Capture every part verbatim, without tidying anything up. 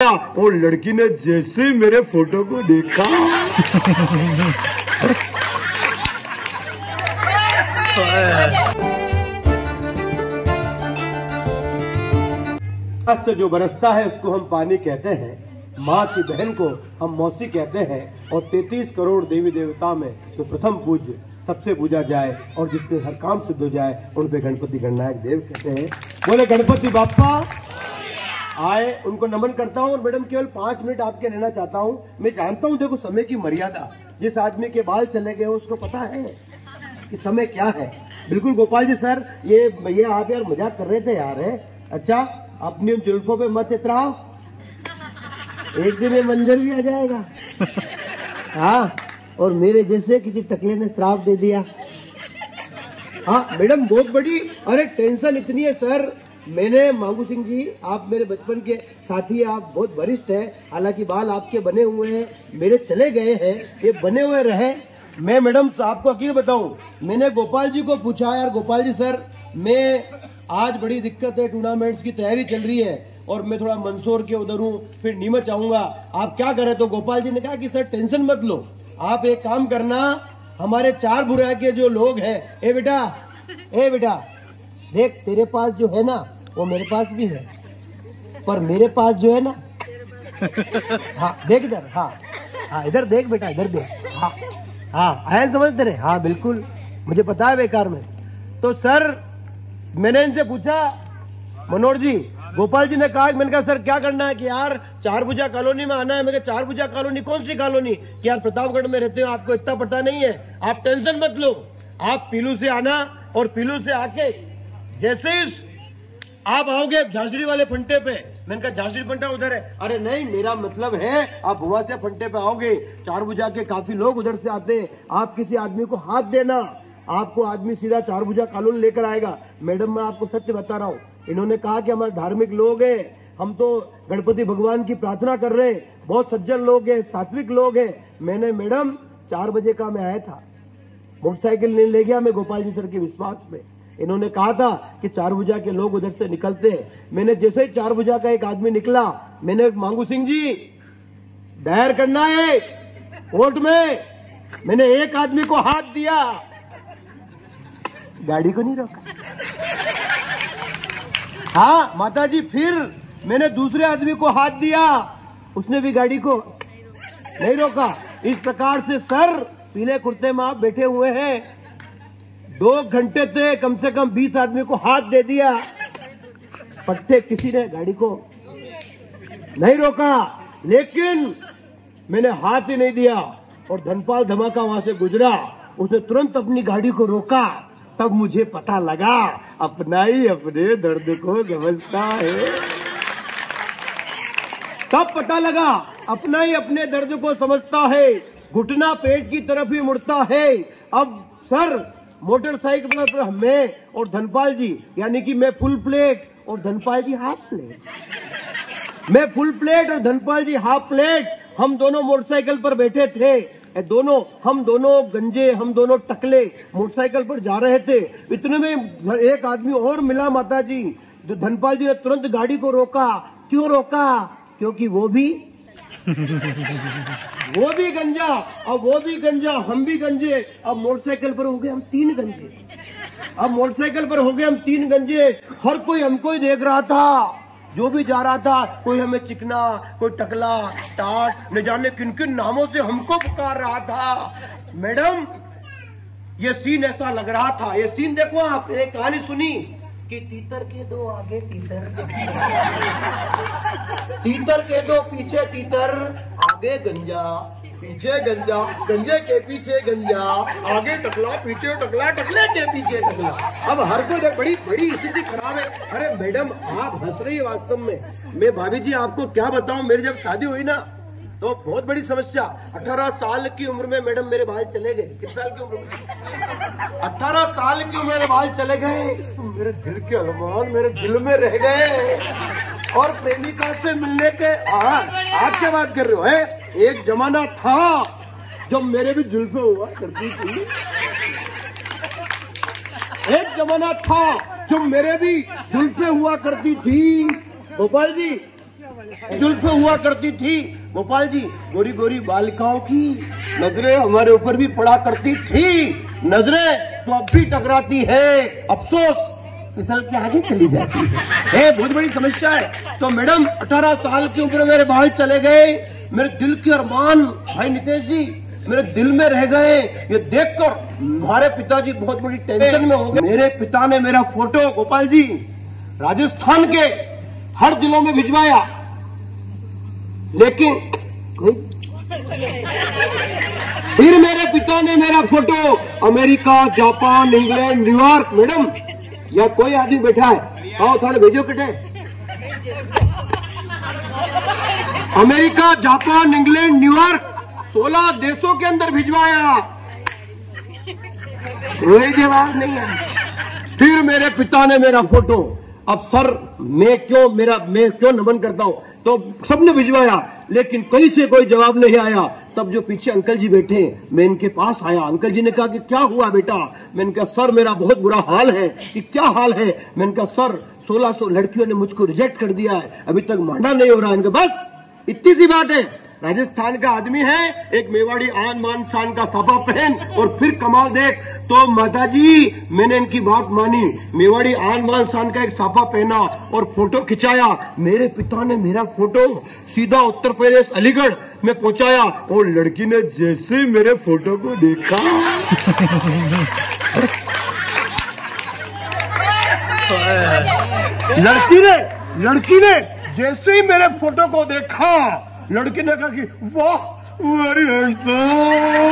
और लड़की ने जैसे ही मेरे फोटो को देखा आस से जो बरसता है उसको हम पानी कहते हैं, माँ की बहन को हम मौसी कहते हैं और तैंतीस करोड़ देवी देवता में जो प्रथम पूज्य सबसे पूजा जाए और जिससे हर काम सिद्ध हो जाए उन पे गणपति गणनायक देव कहते हैं। बोले गणपति बापा आए, उनको नमन करता हूँ। और मैडम केवल पाँच मिनट आपके लेना चाहता हूँ। मैं जानता हूँ देखो समय की मर्यादा, जिस आदमी के बाल चले गए उसको पता है कि समय क्या है। बिल्कुल गोपाल जी सर, ये ये आप यार मजाक कर रहे थे यार है। अच्छा अपनी उन जुल्फों पे मत इतराओ, एक दिन ये मंजर भी आ जाएगा। हाँ और मेरे जैसे किसी टकले ने श्राप दे दिया। हाँ मैडम बहुत बड़ी अरे टेंशन इतनी है सर। मैंने मांगू सिंह जी आप मेरे बचपन के साथी, आप बहुत वरिष्ठ हैं, हालांकि बाल आपके बने हुए हैं, मेरे चले गए हैं, ये बने हुए रहे। मैं मैडम आपको हकीकत बताऊं, मैंने गोपाल जी को पूछा यार गोपाल जी सर मैं आज बड़ी दिक्कत है, टूर्नामेंट्स की तैयारी चल रही है और मैं थोड़ा मंदसौर के उधर हूँ, फिर नीमच आऊंगा, आप क्या करें। तो गोपाल जी ने कहा कि सर टेंशन मत लो, आप एक काम करना, हमारे चार बुराई के जो लोग हैं, ए बेटा ए बेटा देख तेरे पास जो है ना वो मेरे पास भी है, पर मेरे पास जो है ना हाँ देख इधर, हाँ हाँ इधर देख बेटा इधर देख, हाँ हाँ आया समझते रहे, हाँ बिल्कुल मुझे पता है बेकार में। तो सर मैंने इनसे पूछा मनोहर जी, गोपाल जी ने कहा, मैंने कहा सर क्या करना है कि यार चार भुजा कॉलोनी में आना है। मैंने कहा चार भुजा कॉलोनी कौन सी कॉलोनी, कि यार प्रतापगढ़ में रहते हो आपको इतना पता नहीं है, आप टेंशन मत लो, आप पीलू से आना और पीलू से आके जैसे आप आओगे झांझरी वाले फंटे पे, मैंने कहा झांझरी फंटा उधर है, अरे नहीं मेरा मतलब है आप वहां से फंटे पे आओगे, चार भुजा के काफी लोग उधर से आते हैं, आप किसी आदमी को हाथ देना, आपको आदमी सीधा चार भुजा कानून लेकर आएगा। मैडम मैं आपको सत्य बता रहा हूँ, इन्होंने कहा कि हमारे धार्मिक लोग हैं, हम तो गणपति भगवान की प्रार्थना कर रहे हैं, बहुत सज्जन लोग हैं, सात्विक लोग हैं। मैंने मैडम चार बजे का मैं आया था, मोटरसाइकिल नहीं ले गया मैं गोपाल जी सर के विश्वास में, इन्होंने कहा था कि चार भुजा के लोग उधर से निकलते हैं। मैंने जैसे ही चार भुजा का एक आदमी निकला, मैंने मांगू सिंह जी दायर करना है कोर्ट में, मैंने एक आदमी को हाथ दिया, गाड़ी को नहीं रोका। हाँ माता जी फिर मैंने दूसरे आदमी को हाथ दिया, उसने भी गाड़ी को नहीं रोका। इस प्रकार से सर पीले कुर्ते में आप बैठे हुए हैं, दो घंटे थे, कम से कम बीस आदमी को हाथ दे दिया, पट्टे किसी ने गाड़ी को नहीं रोका, लेकिन मैंने हाथ ही नहीं दिया। और धनपाल धमाका वहां से गुजरा, उसने तुरंत अपनी गाड़ी को रोका, तब मुझे पता लगा अपना ही अपने दर्द को समझता है, तब पता लगा अपना ही अपने दर्द को समझता है, घुटना पेट की तरफ ही मुड़ता है। अब सर मोटरसाइकिल पर मैं और धनपाल जी, यानी कि मैं फुल प्लेट और धनपाल जी हाफ प्लेट, मैं फुल प्लेट और धनपाल जी हाफ प्लेट, हम दोनों मोटरसाइकिल पर बैठे थे, दोनों हम दोनों गंजे, हम दोनों टकले मोटरसाइकिल पर जा रहे थे। इतने में एक आदमी और मिला माता जी, जो धनपाल जी ने तुरंत गाड़ी को रोका। क्यों रोका? क्योंकि वो भी वो भी गंजा, अब वो भी गंजा, हम भी गंजे, अब मोटरसाइकिल पर हो गए हम तीन गंजे, अब मोटरसाइकिल पर हो गए हम तीन गंजे। हर कोई हमको ही देख रहा था, जो भी जा रहा था, कोई हमें चिकना, कोई टकला, टाट, न जाने किन किन नामों से हमको पुकार रहा था। मैडम ये सीन ऐसा लग रहा था, ये सीन देखो आप, एक कहानी सुनी कि तीतर के दो आगे तीतर, तीतर के दो पीछे तीतर, आगे गंजा पीछे गंजा, गंजे के पीछे गंजा, आगे टकला पीछे टकला, टकले के पीछे टकला। अब हर कोई बड़ी बड़ी स्थिति खराब है। अरे मैडम आप हंस रही है वास्तव में, मैं भाभी जी आपको क्या बताऊं, मेरी जब शादी हुई ना तो बहुत बड़ी समस्या, अठारह साल की उम्र में मैडम मेरे बाल चले गए। किस साल की उम्र में? अठारह साल की उम्र में बाल चले गए, मेरे दिल के अरमान मेरे दिल में रह गए। और प्रेमिका से मिलने के आज क्या बात कर रहे हो है? एक जमाना था जब मेरे भी जुल्फे हुआ करती थी, एक जमाना था जब मेरे भी जुल्फे हुआ करती थी। गोपाल जी जुल्फ हुआ करती थी गोपाल जी, गोरी गोरी बालिकाओं की नजरें हमारे ऊपर भी पड़ा करती थी, नजरें तो अब भी टकराती है, अफसोस फिसल के आगे चली जाती है। ये बहुत बड़ी समस्या है। तो मैडम अठारह साल की उम्र मेरे भाई चले गए, मेरे दिल के अरमान भाई नितेश जी मेरे दिल में रह गए। ये देखकर हमारे पिताजी बहुत बड़ी टेंशन में हो गए। मेरे पिता ने मेरा फोटो गोपाल जी राजस्थान के हर जिलों में भिजवाया, लेकिन फिर मेरे पिता ने मेरा photo America, Japan, England, New York, madam या कोई आदमी बैठा है आओ थोड़े भेजो किटे, अमेरिका, जापान, इंग्लैंड, न्यूयॉर्क सोलह देशों के अंदर भिजवाया, कोई जवाब नहीं है। फिर मेरे पिता ने मेरा फोटो, अब सर मैं क्यों मेरा मैं क्यों नमन करता हूँ, तो सबने भिजवाया लेकिन कहीं से कोई जवाब नहीं आया। तब जो पीछे अंकल जी बैठे मैं इनके पास आया, अंकल जी ने कहा कि क्या हुआ बेटा, मैंने कहा सर मेरा बहुत बुरा हाल है, कि क्या हाल है, मैंने कहा सर सोलह सौ लड़कियों ने मुझको रिजेक्ट कर दिया है, अभी तक माना नहीं हो रहा है। बस इतनी सी बात है, राजस्थान का आदमी है, एक मेवाड़ी आन मान शान का साफा पहन और फिर कमाल देख। तो माताजी मैंने इनकी बात मानी, मेवाड़ी आन मान शान का एक साफा पहना और फोटो खिंचाया। मेरे पिता ने मेरा फोटो सीधा उत्तर प्रदेश अलीगढ़ में पहुंचाया और लड़की ने जैसे मेरे फोटो को देखा लड़की ने लड़की ने जैसे ही मेरे फोटो को देखा लड़की ने कहा कि वाह वेरी हैंडसम,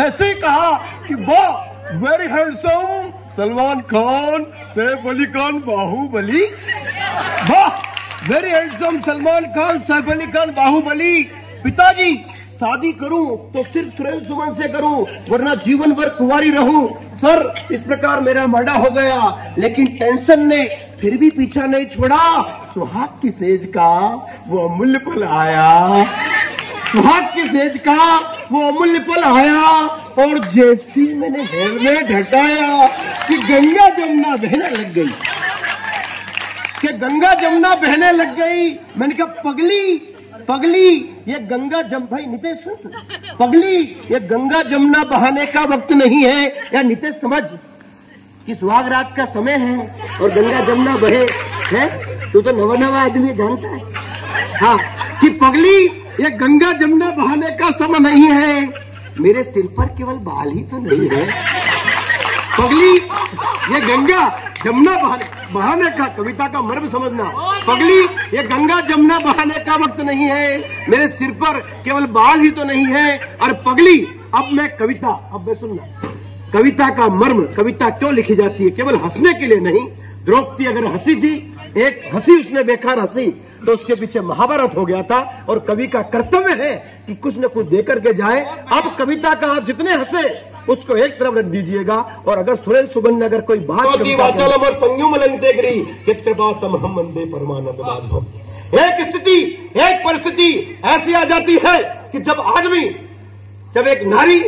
वैसे ही कहा कि वाह वेरी हैंडसम सलमान खान, सैफ अली खान, बाहुबली, वाह वेरी हैंडसम सलमान खान, सैफ अली खान, बाहुबली। पिताजी शादी करूं तो सिर्फ सुरेंद्र सुमन से करूं वरना जीवन भर कुंवारी रहूं। सर इस प्रकार मेरा मर्डा हो गया, लेकिन टेंशन ने फिर भी पीछा नहीं छोड़ा। सुहाग की सेज का वो अमूल्य पल आया, सुहाग की सेज का वो अमूल्य पल आया, और जैसी मैंने हेलमेट हटाया कि गंगा जमुना बहने लग गई, कि गंगा जमुना बहने लग गई। मैंने कहा पगली पगली ये गंगा जम भाई नितेश सुन, पगली ये गंगा जमुना बहाने का वक्त नहीं है, या नितेश समझ कि सुहाग रात का समय है और गंगा जमुना बहे है, तू तो नवा नवा आदमी जानता है, हाँ कि पगली ये गंगा जमुना बहाने का समय नहीं है, मेरे सिर पर केवल बाल ही तो नहीं है, पगली ये गंगा जमुना बहाने बहाने का कविता का मर्म समझना, पगली ये गंगा जमुना बहाने का वक्त नहीं है, मेरे सिर पर केवल बाल ही तो नहीं है। और पगली अब मैं कविता, अब मैं सुनना कविता का मर्म, कविता क्यों लिखी जाती है, केवल हंसने के लिए नहीं। द्रौपदी अगर हंसी थी, एक हंसी उसने बेकार हंसी तो उसके पीछे महाभारत हो गया था, और कवि का कर्तव्य है कि कुछ न कुछ देकर के जाए। अब कविता का आप जितने हंसे उसको एक तरफ रख दीजिएगा, और अगर सुरेंद्र सुमन ने अगर कोई बात तो एक स्थिति एक परिस्थिति ऐसी आ जाती है कि जब आदमी जब एक नारी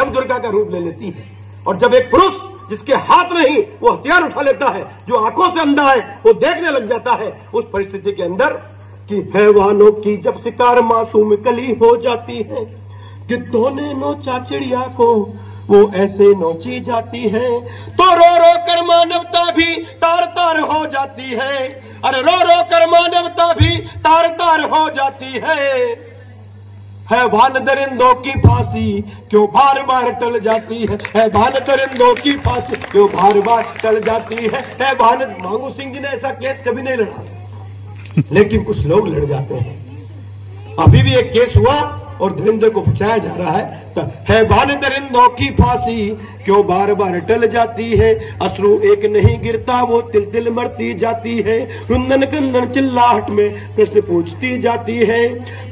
नवदुर्गा का रूप ले लेती है, और जब एक पुरुष जिसके हाथ नहीं वो हथियार उठा लेता है, जो आंखों से अंधा है वो देखने लग जाता है उस परिस्थिति के अंदर कि हैवानों की जब शिकार मासूम कली हो जाती है, गिद्धों ने नोचा चिड़िया को वो ऐसे नोची जाती है, तो रो रो कर मानवता भी तार तार हो जाती है, अरे रो रो कर मानवता भी तार तार हो जाती है, हैवान दरिंदों की फांसी क्यों बार बार टल जाती है, हैवान दरिंदों की फांसी क्यों बार बार टल जाती है, हैवान। मांगू सिंह जी ने ऐसा केस कभी नहीं लड़ा, लेकिन कुछ लोग लड़ जाते हैं। अभी भी एक केस हुआ और दरिंदे को बचाया जा रहा है, हैवान दरिंदों की फांसी क्यों बार बार टल जाती है, अश्रु एक नहीं गिरता वो तिल तिल मरती जाती है, रुंदन क्रंदन चिल्लाहट में प्रश्न पूछती जाती है,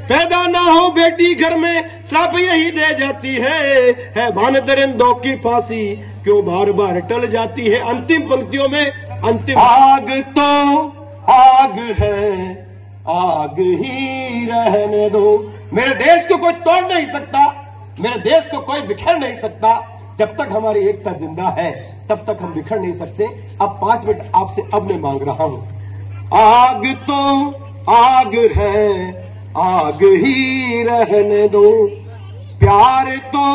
पैदा ना हो बेटी घर में श्राप यही दे जाती है, हैवान दरिंदों की फांसी क्यों बार बार टल जाती है। अंतिम पंक्तियों में अंतिम आग तो आग है आग ही रहने दो, मेरे देश को कोई तोड़ नहीं सकता, मेरे देश को कोई बिखेर नहीं सकता, जब तक हमारी एकता जिंदा है तब तक हम बिखर नहीं सकते। अब पांच मिनट आपसे अब मैं मांग रहा हूं। आग तो आग है, आग ही रहने दो। प्यार तो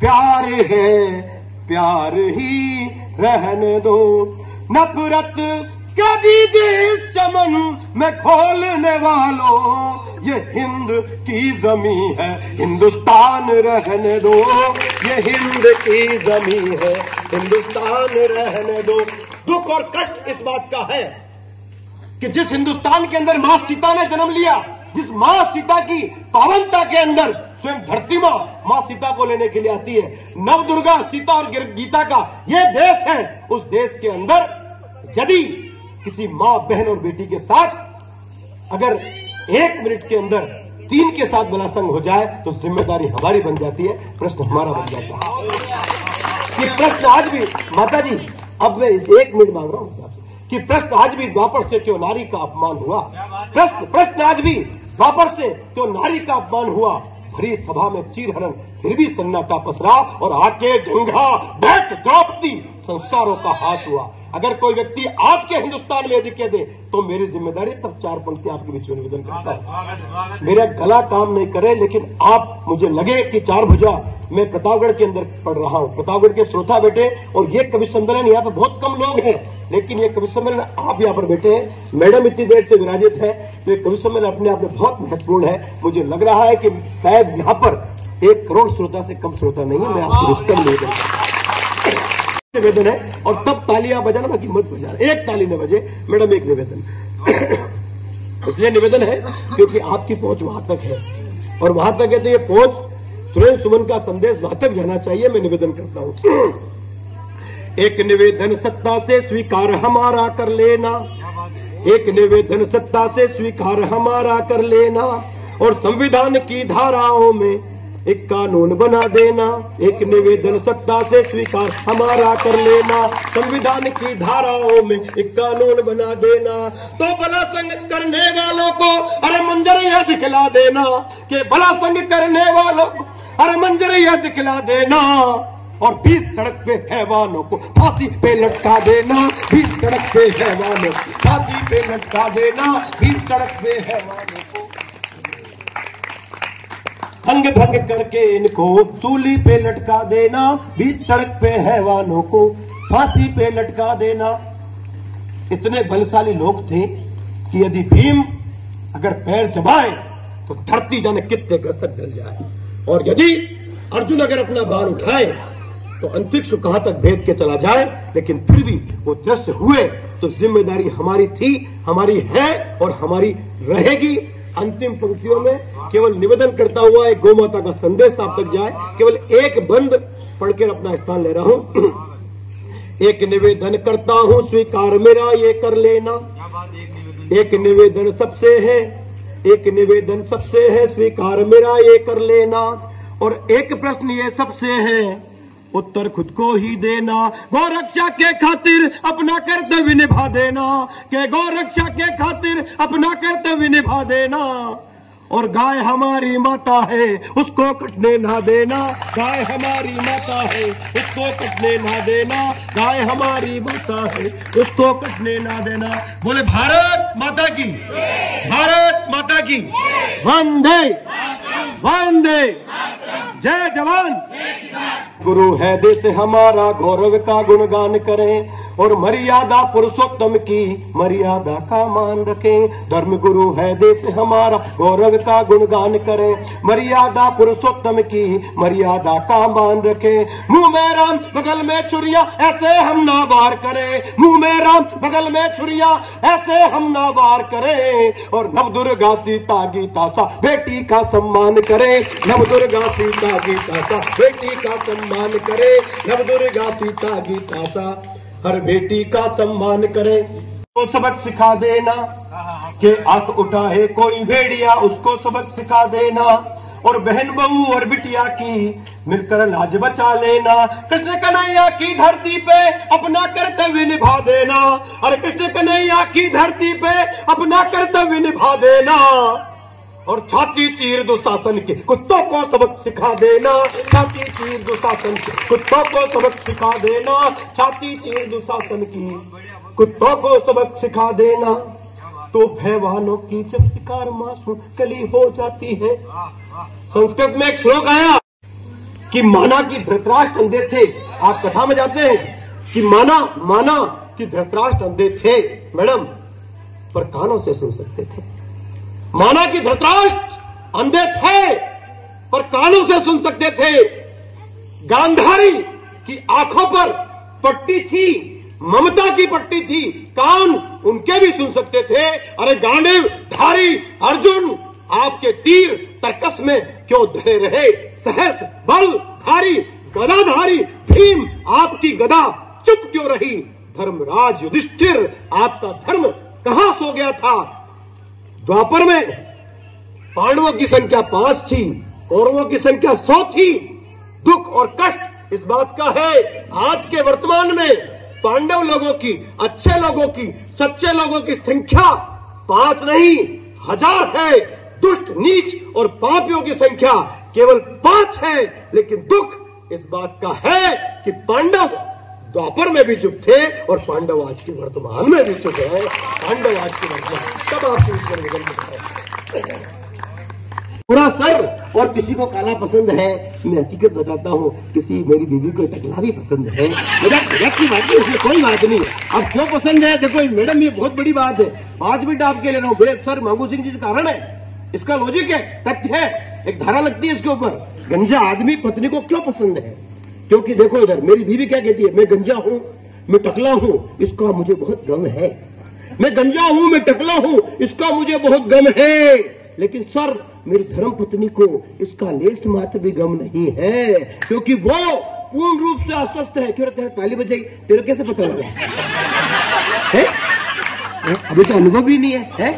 प्यार है, प्यार ही रहने दो। नफरत कभी देश चमन में खोलने वालों, ये हिंद की जमीन है हिंदुस्तान रहने दो। ये हिंद की जमीन है हिंदुस्तान रहने दो। दुख और कष्ट इस बात का है कि जिस हिंदुस्तान के अंदर मां सीता ने जन्म लिया, जिस मां सीता की पावनता के अंदर स्वयं धरती माँ माँ सीता को लेने के लिए आती है, नव दुर्गा सीता और गीता का ये देश है, उस देश के अंदर यदि किसी माँ बहन और बेटी के साथ अगर एक मिनट के अंदर तीन के साथ बलात्संग हो जाए तो जिम्मेदारी हमारी बन जाती है, प्रश्न हमारा बन जाता है। ये प्रश्न आज भी, माता जी अब मैं एक मिनट मांग रहा हूँ कि प्रश्न आज भी द्वापर से क्यों नारी का अपमान हुआ, प्रश्न प्रश्न आज भी द्वापर से क्यों नारी का अपमान हुआ। भरी सभा में चीरहरण फिर भी सन्नाटा पसरा और आके झंझा बैठ द्रौपदी संस्कारों का हाथ हुआ। अगर कोई व्यक्ति आज के हिंदुस्तान में यदि कह दे तो मेरी जिम्मेदारी, तब चार पंक्ति आपके बीच में निवेदन करता है। मेरा गला काम नहीं करे लेकिन आप मुझे लगे कि चार भुजा, मैं प्रतापगढ़ के अंदर पढ़ रहा हूँ, प्रतापगढ़ के श्रोता बैठे और ये कवि सम्मेलन, यहाँ पे बहुत कम लोग हैं लेकिन ये कवि सम्मेलन आप यहाँ पर बैठे हैं, मैडम इतनी देर से विराजित है, तो ये कवि सम्मेलन अपने आप में बहुत महत्वपूर्ण है। मुझे लग रहा है कि शायद यहाँ पर एक करोड़ श्रोता से कम श्रोता नहीं है। मैं आपको निवेदन निवेदन है, और तब तालियां बजाना, बाकी मत बजाना, एक ताली न बजे मैडम, एक निवेदन इसलिए निवेदन है क्योंकि आपकी पहुंच वहां तक है और वहां तक है तो ये पहुंच सुरेंद्र सुमन का संदेश वहां तक जाना चाहिए। मैं निवेदन करता हूं, एक निवेदन सत्ता से स्वीकार हमारा कर लेना, एक निवेदन सत्ता से स्वीकार हमारा कर लेना और संविधान की धाराओं में एक कानून बना देना। एक निवेदन सत्ता से स्वीकार हमारा कर लेना, संविधान की धाराओं में एक कानून बना देना। तो बलात्संग करने वालों को अरे मंजर यह दिखला देना कि बलात्संग करने वालों को अरे मंजर यह दिखला देना और बीस सड़क पे हैवानों को फांसी पे लटका देना। बीस सड़क पे हैवानों को फांसी पे लटका देना, बीस सड़क पे हैवानों भंग भंग करके इनको सूली पे लटका देना, बीच सड़क पे हैवानों को फांसी पे लटका देना। इतने बलशाली लोग थे कि यदि भीम अगर पैर जमाए तो धरती जाने कितने गज तक जल जाए, और यदि अर्जुन अगर अपना बाण उठाए तो अंतरिक्ष कहां तक भेद के चला जाए। लेकिन फिर भी वो दृश्य हुए तो जिम्मेदारी हमारी थी, हमारी है और हमारी रहेगी। अंतिम पंक्तियों में केवल निवेदन करता हुआ एक गोमाता का संदेश आप तक जाए, केवल एक बंद पढ़कर अपना स्थान ले रहा हूं। एक निवेदन करता हूं स्वीकार मेरा ये कर लेना, एक निवेदन सबसे है, एक निवेदन सबसे है स्वीकार मेरा ये कर लेना और एक प्रश्न ये सबसे है उत्तर खुद को ही देना। गौ रक्षा के खातिर अपना कर्तव्य निभा देना, के गौ रक्षा के खातिर अपना कर्तव्य निभा देना और गाय हमारी माता है उसको कटने ना देना। गाय हमारी माता है उसको कटने ना देना, गाय हमारी माता है उसको कटने ना देना। बोले भारत माता की, भारत माता की, वंदे वंदे, जय जवान। गुरु है देश हमारा, गौरव का गुणगान करें और मर्यादा पुरुषोत्तम की मर्यादा का मान रखें। धर्म गुरु है देश हमारा, गौरव का गुणगान करें, मर्यादा पुरुषोत्तम की मर्यादा का मान रखें। मुंह में राम बगल में छुरिया ऐसे हम ना वार करें, मुंह में राम बगल में छुरिया ऐसे हम ना वार करें और नव दुर्गा सीता गीता सा बेटी का सम्मान करें। नव दुर्गा सीता गीता सा बेटी का सम्मान करें, नव दुर्गा सीता गीता सा हर बेटी का सम्मान करे। तो सबक सिखा देना कि आंख उठाए कोई भेड़िया उसको सबक सिखा देना और बहन बहू और बिटिया की मिलकर लाज बचा लेना। कृष्ण कन्हैया की धरती पे अपना कर्तव्य निभा देना, अरे कृष्ण कन्हैया की धरती पे अपना कर्तव्य निभा देना और छाती चीर दुशासन के कुत्तों को सबक सिखा देना, छाती चीर दुशासन के कुत्तों को सबक सिखा देना, छाती चीर दुशासन की कुत्तों को सबक सिखा देना। तो भयवानों की जब शिकार मासूम कली हो जाती है। संस्कृत में एक श्लोक आया कि माना कि धृतराष्ट्र अंधे थे। आप कथा में जाते हैं कि माना माना कि धृतराष्ट्र अंधे थे मैडम, पर कानों से सुन सकते थे। माना कि धृतराष्ट्र अंधे थे पर कानों से सुन सकते थे। गांधारी की आंखों पर पट्टी थी, ममता की पट्टी थी, कान उनके भी सुन सकते थे। अरे गांडीव धारी अर्जुन, आपके तीर तरकस में क्यों धरे रहे? सहस्त्र बल धारी गदाधारी भीम, आपकी गदा चुप क्यों रही? धर्मराज युधिष्ठिर, आपका धर्म कहां सो गया था? द्वापर में पांडवों की संख्या पांच थी, कौरवों की संख्या सौ थी। दुख और कष्ट इस बात का है आज के वर्तमान में पांडव लोगों की, अच्छे लोगों की, सच्चे लोगों की संख्या पांच नहीं हजार है। दुष्ट नीच और पापियों की संख्या केवल पांच है। लेकिन दुख इस बात का है कि पांडव द्वापर में भी चुप थे और पांडव आज की वर्तमान में भी चुप है। पांडव आज की वर्तमान पूरा सर और किसी को काला पसंद है। मैं हकीकत बताता हूँ, किसी मेरी बीवी को टकला भी पसंद है। मजाक की बात नहीं, इसमें कोई बात नहीं। अब क्यों पसंद है? देखो मैडम, ये बहुत बड़ी बात है। पांच मिनट आपके ले रहा हूँ। बेब सर मांगू सिंह जी के कारण है, इसका लॉजिक है, तथ्य है, एक धारा लगती है इसके ऊपर। गंजा आदमी पत्नी को क्यों पसंद है? क्योंकि देखो इधर मेरी बीवी क्या कहती है, मैं गंजा हूं, मैं टकला हूं, इसका मुझे बहुत गम है। मैं गंजा हूं, मैं टकला हूं, इसका मुझे बहुत गम है। लेकिन सर मेरी धर्म पत्नी को इसका लेस मात्र भी गम नहीं है, क्योंकि वो पूर्ण रूप से अस्वस्थ है। क्यों तेरे ताली बजाई? तेरे कैसे पता लगा? अभी तो अनुभव ही नहीं है, है?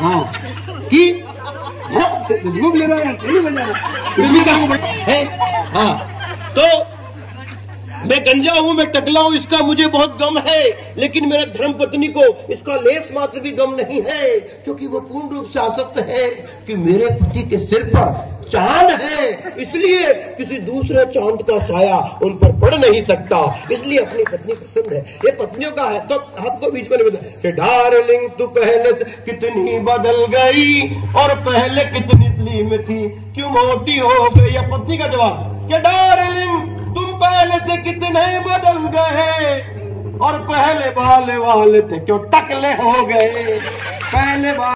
हाँ कि अनुभव ले रहा है। तो मैं गंजा हूं, मैं टकला हूं, इसका मुझे बहुत गम है। लेकिन मेरे धर्म पत्नी को इसका लेस मात्र भी गम नहीं है, क्योंकि वो पूर्ण रूप से आसक्त है कि मेरे पति के सिर पर चांद है, इसलिए किसी दूसरे चांद का साया उन पर पड़ नहीं सकता, इसलिए अपनी पत्नी पसंद है। ये पत्नियों का है। तो आपको बीच में बताया डार्लिंग तू पहले से कितनी बदल गई और पहले कितनी स्लिम थी, क्यों मोटी हो गई? या पत्नी का जवाब कि डार्लिंग तुम पहले से कितने बदल गए और पहले बाले वाले थे क्यों टकले हो गए? पहले बाल